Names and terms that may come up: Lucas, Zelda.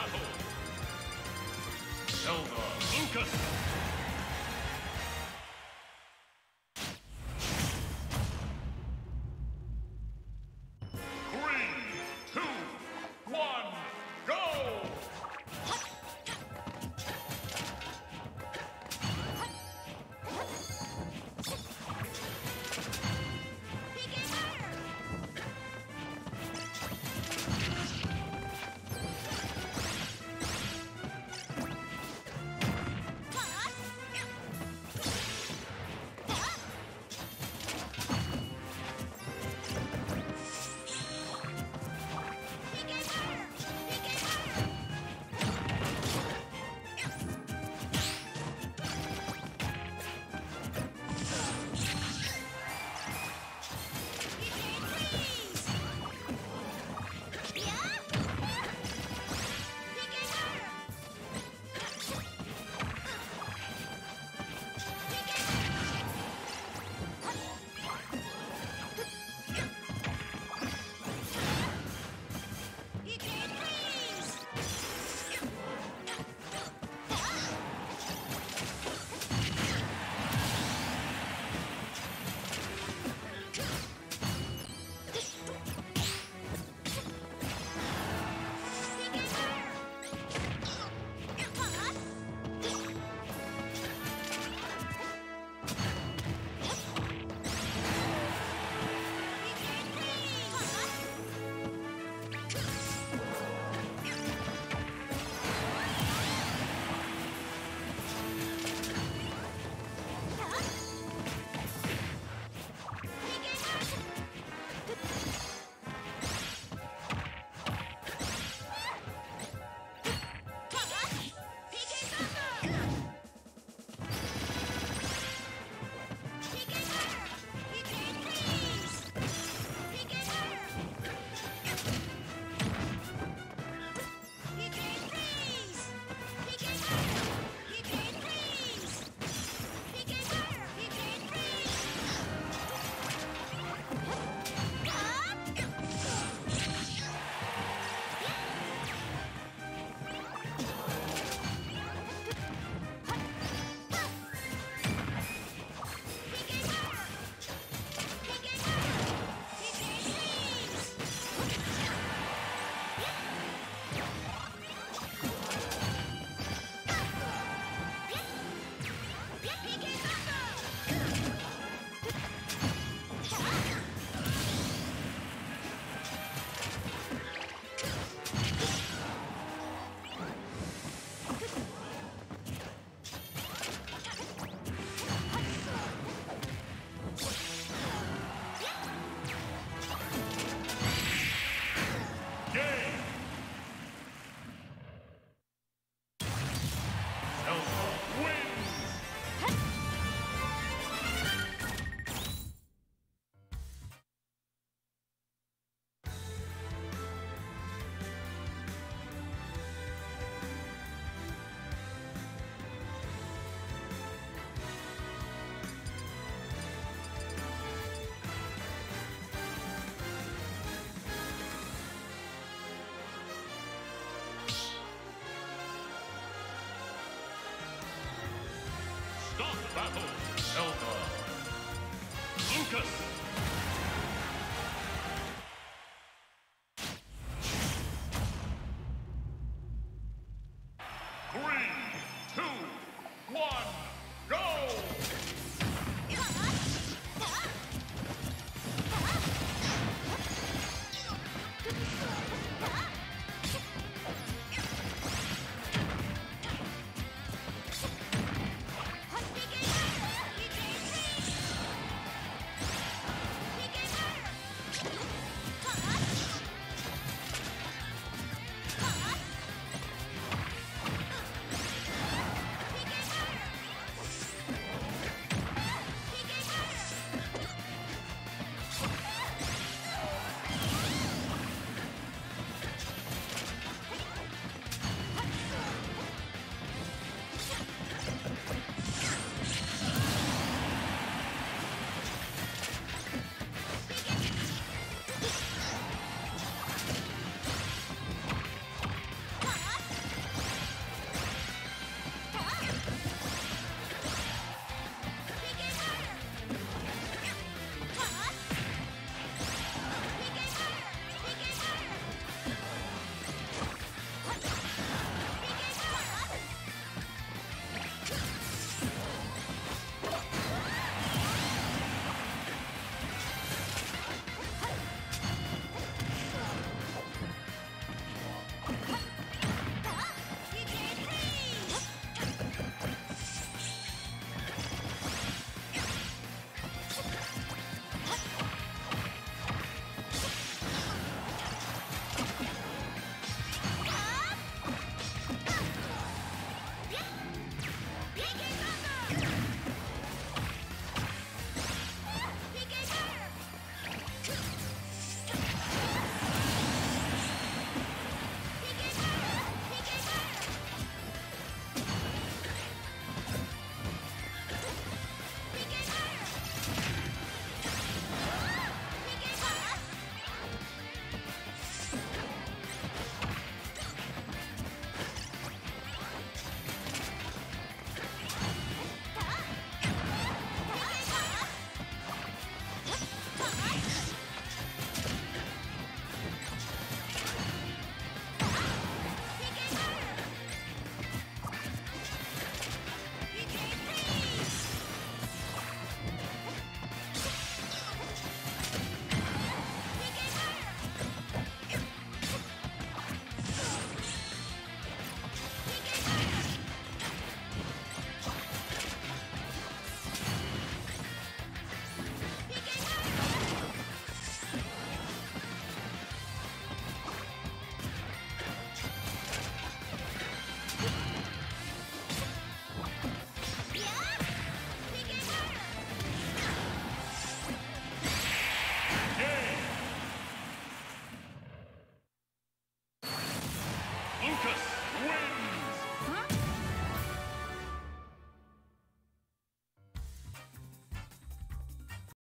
battle. Zelda, Lucas. Battle, Zelda, Lucas. Lucas wins!